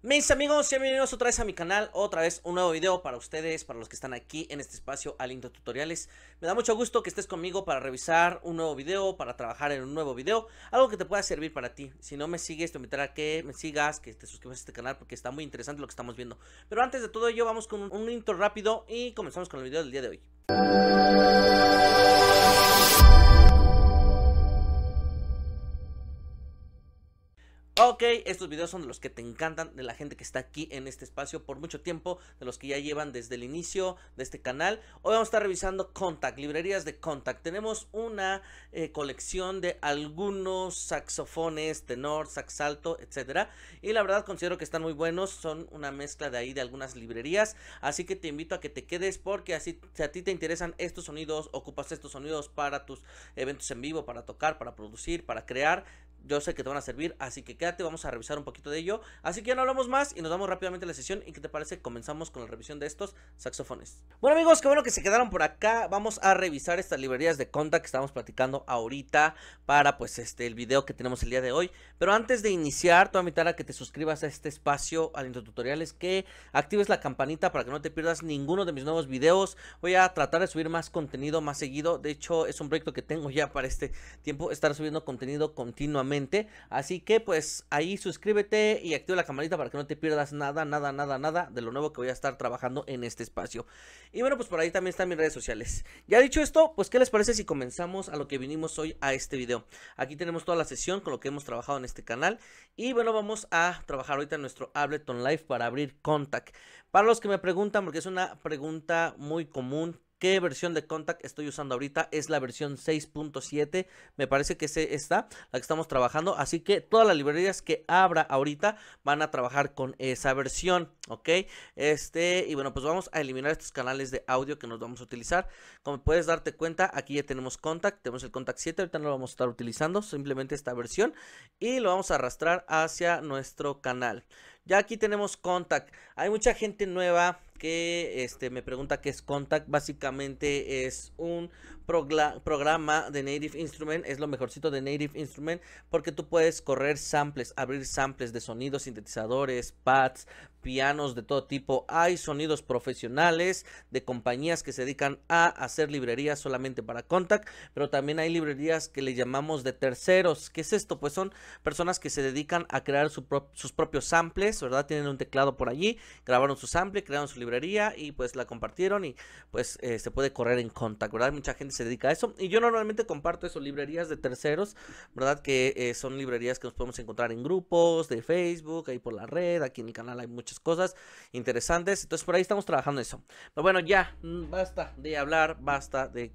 Mis amigos, bienvenidos otra vez a mi canal, otra vez un nuevo video para ustedes, para los que están aquí en este espacio Aliento Tutoriales. Me da mucho gusto que estés conmigo para revisar un nuevo video, para trabajar en un nuevo video, algo que te pueda servir para ti. Si no me sigues, te invitaré a que me sigas, que te suscribas a este canal porque está muy interesante lo que estamos viendo. Pero antes de todo ello, vamos con un intro rápido y comenzamos con el video del día de hoy. Ok, estos videos son de los que te encantan, de la gente que está aquí en este espacio por mucho tiempo, de los que ya llevan desde el inicio de este canal. Hoy vamos a estar revisando Kontakt, librerías de Kontakt. Tenemos una colección de algunos saxofones, tenor, sax alto, etcétera. Y la verdad considero que están muy buenos, son una mezcla de ahí de algunas librerías. Así que te invito a que te quedes porque así, si a ti te interesan estos sonidos, ocupas estos sonidos para tus eventos en vivo, para tocar, para producir, para crear. Yo sé que te van a servir, así que quédate, vamos a revisar un poquito de ello. Así que ya no hablamos más y nos damos rápidamente a la sesión. ¿Y qué te parece? Comenzamos con la revisión de estos saxofones. Bueno amigos, qué bueno que se quedaron por acá. Vamos a revisar estas librerías de Kontakt que estamos platicando ahorita para pues el video que tenemos el día de hoy. Pero antes de iniciar, te voy a invitar a que te suscribas a este espacio Aliento Tutoriales, que actives la campanita para que no te pierdas ninguno de mis nuevos videos. Voy a tratar de subir más contenido más seguido. De hecho, es un proyecto que tengo ya para este tiempo, estar subiendo contenido continuamente. Así que pues ahí suscríbete y activa la camarita para que no te pierdas nada de lo nuevo que voy a estar trabajando en este espacio. Y bueno, pues por ahí también están mis redes sociales. Ya dicho esto, pues ¿qué les parece si comenzamos a lo que vinimos hoy a este video? Aquí tenemos toda la sesión con lo que hemos trabajado en este canal. Y bueno, vamos a trabajar ahorita en nuestro Ableton Live para abrir Kontakt. Para los que me preguntan, porque es una pregunta muy común, ¿qué versión de Kontakt estoy usando ahorita? Es la versión 6.7, me parece que es esta, la que estamos trabajando. Así que todas las librerías que abra ahorita van a trabajar con esa versión, ¿ok? Y bueno, pues vamos a eliminar estos canales de audio que nos vamos a utilizar. Como puedes darte cuenta, aquí ya tenemos Kontakt, tenemos el Kontakt 7, ahorita no lo vamos a estar utilizando, simplemente esta versión. Y lo vamos a arrastrar hacia nuestro canal. Ya aquí tenemos Kontakt. Hay mucha gente nueva que me pregunta qué es Kontakt. Básicamente es un programa de Native Instrument, es lo mejorcito de Native Instrument, porque tú puedes correr samples, abrir samples de sonidos, sintetizadores, pads, pianos de todo tipo. Hay sonidos profesionales de compañías que se dedican a hacer librerías solamente para Kontakt, pero también hay librerías que le llamamos de terceros. ¿Qué es esto? Pues son personas que se dedican a crear sus propios samples, ¿verdad? Tienen un teclado por allí, grabaron su sample, crearon su librería y pues la compartieron y pues se puede correr en Kontakt, ¿verdad? Mucha gente se dedica a eso y yo normalmente comparto eso, librerías de terceros, ¿verdad? Que son librerías que nos podemos encontrar en grupos de Facebook, ahí por la red, aquí en el canal hay muchas cosas interesantes, entonces por ahí estamos trabajando eso. Pero bueno, ya basta de hablar, basta de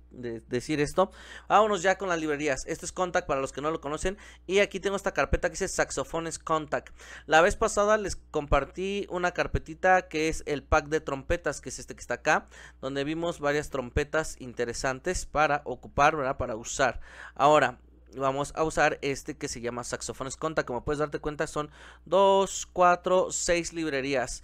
decir esto, vámonos ya con las librerías. Esto es Kontakt para los que no lo conocen y aquí tengo esta carpeta que dice Saxofones Kontakt. La vez pasada les compartí una carpetita que es el pack de trompetas, que es este que está acá, donde vimos varias trompetas interesantes para ocupar, ¿verdad? Para usar. Ahora vamos a usar este que se llama Saxofones Kontakt. Como puedes darte cuenta, son 2, 4, 6 librerías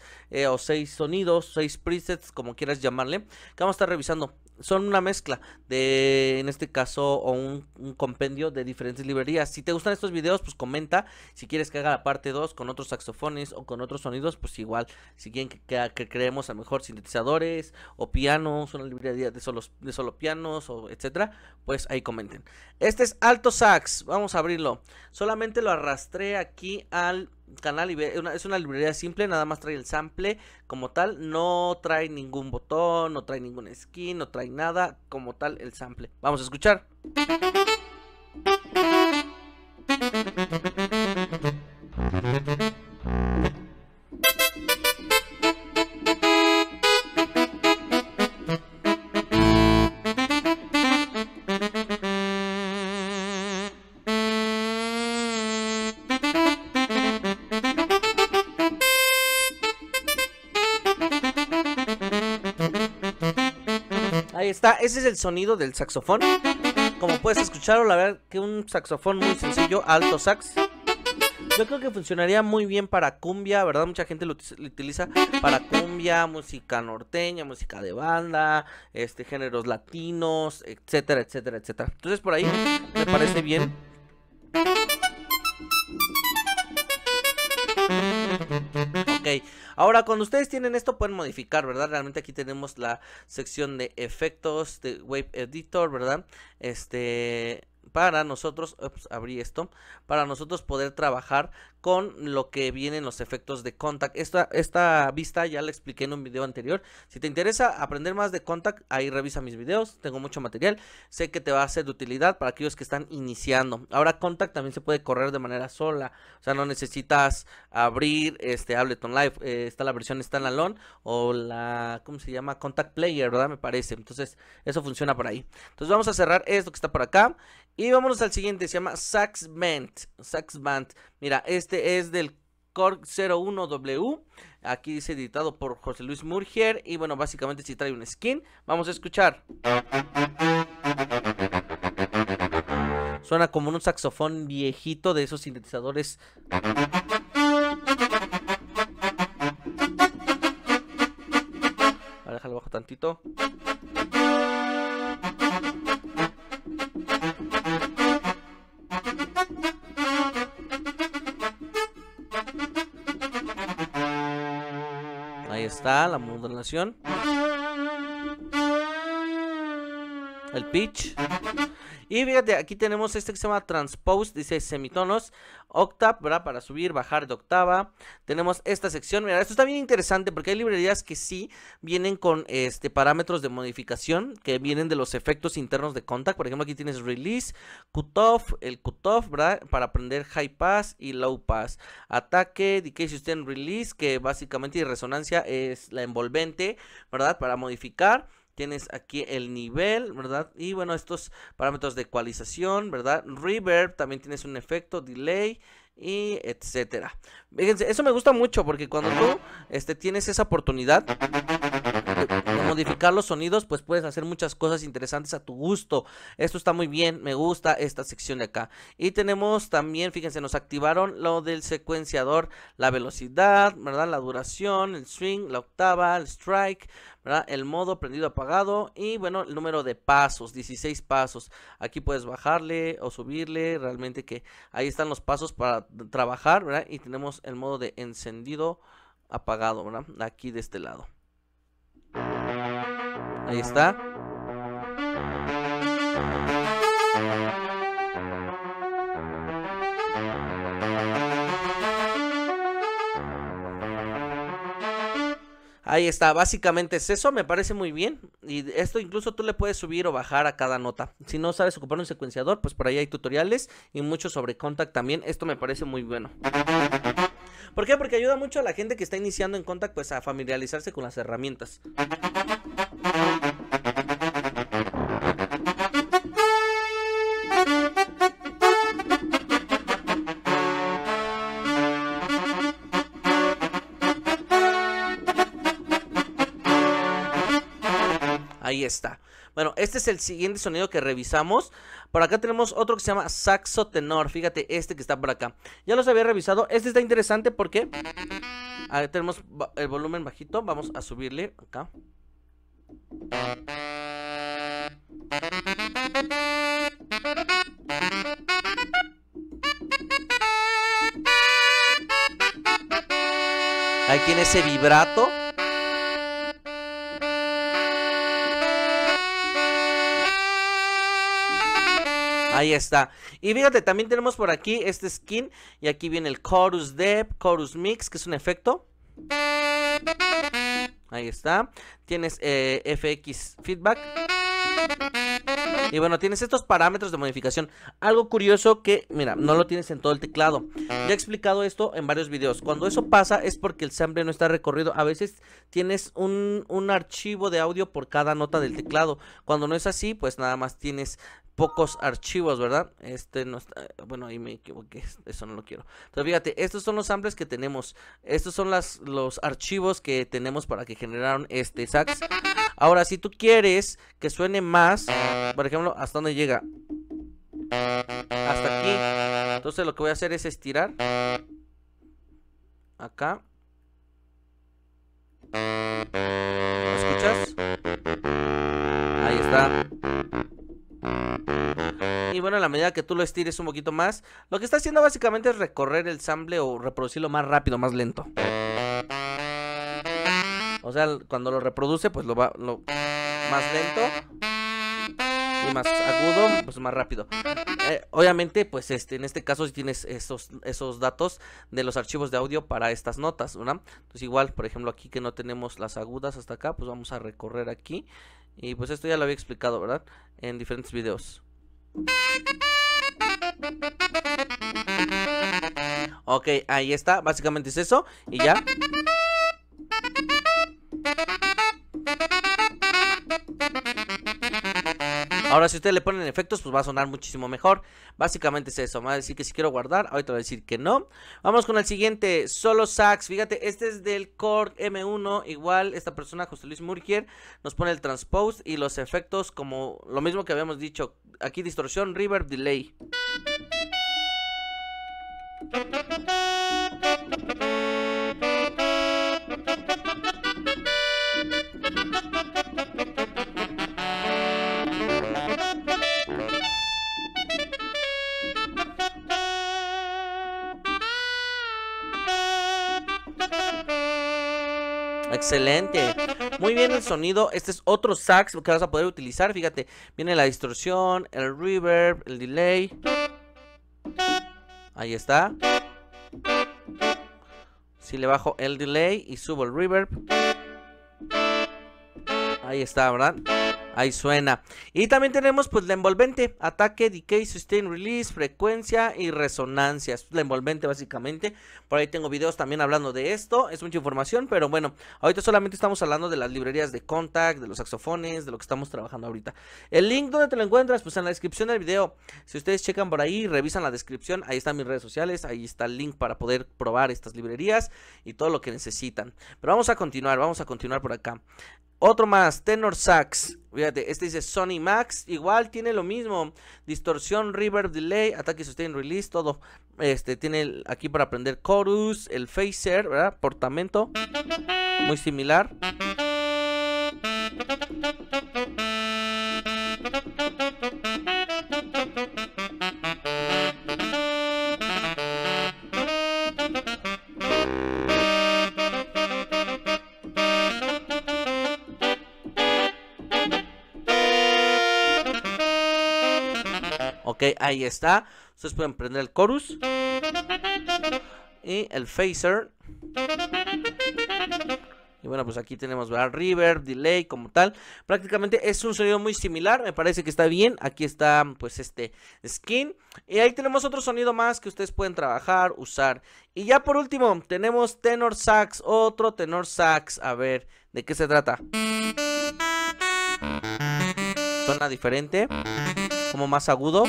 o 6 sonidos, 6 presets, como quieras llamarle, que vamos a estar revisando. Son una mezcla de, en este caso, o un compendio de diferentes librerías. Si te gustan estos videos, pues comenta. Si quieres que haga la parte 2 con otros saxofones o con otros sonidos, pues igual. Si quieren que creemos a lo mejor sintetizadores o pianos, una librería de solo pianos, o etcétera, pues ahí comenten. Este es Alto Sax, vamos a abrirlo. Solamente lo arrastré aquí al canal y es una librería simple, nada más trae el sample como tal, no trae ningún botón, no trae ningún skin, no trae nada como tal el sample. Vamos a escuchar. Está, ese es el sonido del saxofón. Como puedes escucharlo, la verdad que un saxofón muy sencillo, alto sax. Yo creo que funcionaría muy bien para cumbia, ¿verdad? Mucha gente lo utiliza para cumbia, música norteña, música de banda, géneros latinos, etcétera, etcétera, etcétera. Entonces por ahí me parece bien. ahora cuando ustedes tienen esto pueden modificar, ¿verdad? Realmente aquí tenemos la sección de efectos de Wave Editor, ¿verdad? Para nosotros, abrí esto, para nosotros poder trabajar con lo que vienen los efectos de Kontakt. Esta vista ya la expliqué en un video anterior. Si te interesa aprender más de Kontakt, ahí revisa mis videos, tengo mucho material. Sé que te va a ser de utilidad para aquellos que están iniciando. Ahora Kontakt también se puede correr de manera sola, o sea, no necesitas abrir Ableton Live. Está la versión standalone o la, ¿cómo se llama? Kontakt Player, ¿verdad? Me parece. Entonces, eso funciona por ahí. Entonces vamos a cerrar esto que está por acá. Y vámonos al siguiente, se llama Sax Band. Mira, este es del Korg01W. Aquí dice editado por José Luis Murgier. Y bueno, básicamente si trae un skin, vamos a escuchar. Suena como un saxofón viejito de esos sintetizadores. Ahora déjalo bajo tantito. Ahí está la modulación, el pitch. Y fíjate, aquí tenemos este que se llama Transpose, dice semitonos, octave, ¿verdad? Para subir, bajar de octava. Tenemos esta sección, mira, esto está bien interesante porque hay librerías que sí vienen con parámetros de modificación que vienen de los efectos internos de Kontakt. Por ejemplo, aquí tienes Release, Cutoff, el Cutoff, ¿verdad? Para aprender High Pass y Low Pass. Ataque, Decay Sustain, Release, que básicamente y resonancia es la envolvente, ¿verdad? Para modificar. Tienes aquí el nivel, ¿verdad? Y bueno, estos parámetros de ecualización, ¿verdad? Reverb, también tienes un efecto, delay y etcétera. Fíjense, eso me gusta mucho porque cuando tú tienes esa oportunidad de modificar los sonidos, pues puedes hacer muchas cosas interesantes a tu gusto. Esto está muy bien, me gusta esta sección de acá. Y tenemos también, fíjense, nos activaron lo del secuenciador, la velocidad, ¿verdad? La duración, el swing, la octava, el strike, ¿verdad? El modo prendido apagado y bueno, el número de pasos, 16 pasos. Aquí puedes bajarle o subirle, realmente que ahí están los pasos para trabajar, ¿verdad? Y tenemos el modo de encendido apagado, ¿verdad? Aquí de este lado. Ahí está. Ahí está, básicamente es eso, me parece muy bien. Y esto incluso tú le puedes subir o bajar a cada nota. Si no sabes ocupar un secuenciador, pues por ahí hay tutoriales y mucho sobre Kontakt también. Esto me parece muy bueno. ¿Por qué? Porque ayuda mucho a la gente que está iniciando en Kontakt, pues a familiarizarse con las herramientas. Ahí está. Bueno, este es el siguiente sonido que revisamos. Por acá tenemos otro que se llama saxo tenor. Fíjate este que está por acá. Ya los había revisado. Este está interesante porque ahí tenemos el volumen bajito. Vamos a subirle acá. Ahí tiene ese vibrato. Ahí está. Y fíjate, también tenemos por aquí este skin. Y aquí viene el Chorus Depth, Chorus Mix, que es un efecto. Ahí está. Tienes FX Feedback. Y bueno, tienes estos parámetros de modificación. Algo curioso que, mira, no lo tienes en todo el teclado. Ya he explicado esto en varios videos. Cuando eso pasa es porque el sample no está recorrido. A veces tienes un archivo de audio por cada nota del teclado. Cuando no es así, pues nada más tienes pocos archivos, ¿verdad? No está, bueno, ahí me equivoqué, eso no lo quiero. Entonces, fíjate, estos son los samples que tenemos. Estos son los archivos que tenemos para que generaron este sax. Ahora, si tú quieres que suene más, por ejemplo, ¿hasta dónde llega? Hasta aquí. Entonces, lo que voy a hacer es estirar. Acá. ¿Lo escuchas? Ahí está. Y bueno, a la medida que tú lo estires un poquito más, lo que está haciendo básicamente es recorrer el sample o reproducirlo más rápido, más lento. O sea, cuando lo reproduce, pues lo va más lento y más agudo, pues más rápido. Obviamente, pues en este caso si tienes esos datos de los archivos de audio para estas notas, ¿verdad? Entonces igual, por ejemplo, aquí que no tenemos las agudas hasta acá, pues vamos a recorrer aquí. Y pues esto ya lo había explicado, ¿verdad? En diferentes videos. Ok, ahí está, básicamente es eso. Y ya. Ahora si ustedes le ponen efectos, pues va a sonar muchísimo mejor. Básicamente es eso. Me va a decir que si quiero guardar, ahorita va a decir que no. Vamos con el siguiente, solo sax. Fíjate, este es del Korg M1. Igual esta persona, José Luis Murgier, nos pone el transpose y los efectos como lo mismo que habíamos dicho. Aquí distorsión, reverb, delay. Excelente, muy bien el sonido. Este es otro sax que vas a poder utilizar. Fíjate, viene la distorsión, el reverb, el delay. Ahí está. Si le bajo el delay y subo el reverb, ahí está, ¿verdad? Ahí suena. Y también tenemos pues la envolvente, ataque, decay, sustain, release, frecuencia y resonancia. Es la envolvente básicamente. Por ahí tengo videos también hablando de esto. Es mucha información, pero bueno, ahorita solamente estamos hablando de las librerías de Kontakt, de los saxofones, de lo que estamos trabajando ahorita. El link donde te lo encuentras, pues en la descripción del video. Si ustedes checan por ahí, revisan la descripción, ahí están mis redes sociales, ahí está el link para poder probar estas librerías y todo lo que necesitan. Pero vamos a continuar por acá. Otro más, tenor sax. Fíjate, este dice Sony Max. Igual tiene lo mismo. Distorsión, reverb, delay, ataque, sustain, release, todo. Tiene aquí para aprender chorus, el phaser, ¿verdad? Portamento. Muy similar. Ok, ahí está. Ustedes pueden prender el chorus y el phaser. Y bueno, pues aquí tenemos, ¿verdad? Reverb, delay, como tal. Prácticamente es un sonido muy similar. Me parece que está bien. Aquí está, pues, este skin. Y ahí tenemos otro sonido más que ustedes pueden trabajar, usar. Y ya por último, tenemos tenor sax. Otro tenor sax. A ver, ¿de qué se trata? Suena diferente, como más agudo.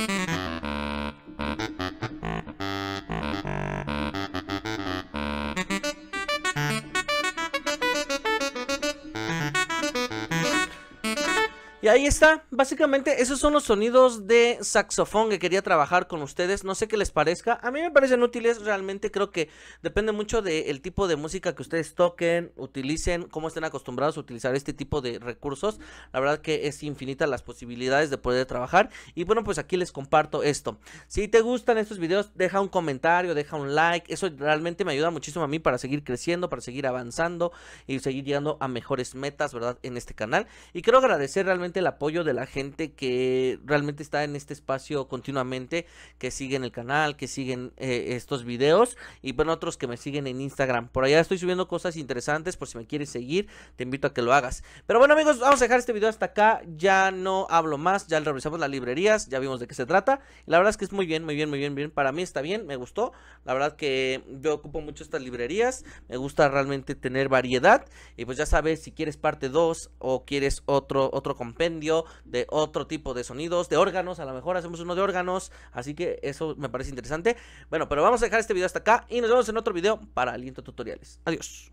Y ahí está, básicamente esos son los sonidos de saxofón que quería trabajar con ustedes. No sé qué les parezca, a mí me parecen útiles, realmente creo que depende mucho del tipo de música que ustedes toquen, utilicen, cómo estén acostumbrados a utilizar este tipo de recursos. La verdad que es infinita las posibilidades de poder trabajar y bueno, pues aquí les comparto esto. Si te gustan estos videos, deja un comentario, deja un like, eso realmente me ayuda muchísimo a mí para seguir creciendo, para seguir avanzando y seguir llegando a mejores metas, ¿verdad? En este canal. Y quiero agradecer realmente el apoyo de la gente que realmente está en este espacio continuamente, que siguen el canal, que siguen estos videos y bueno, otros que me siguen en Instagram. Por allá estoy subiendo cosas interesantes, por si me quieres seguir, te invito a que lo hagas. Pero bueno amigos, vamos a dejar este video hasta acá, ya no hablo más, ya revisamos las librerías, ya vimos de qué se trata. La verdad es que es muy bien, para mí está bien, me gustó. La verdad que yo ocupo mucho estas librerías, me gusta realmente tener variedad y pues ya sabes, si quieres parte 2 o quieres otro compendio de otro tipo de sonidos, de órganos, a lo mejor hacemos uno de órganos, así que eso me parece interesante. Bueno, pero vamos a dejar este video hasta acá y nos vemos en otro video para Aliento Tutoriales. Adiós.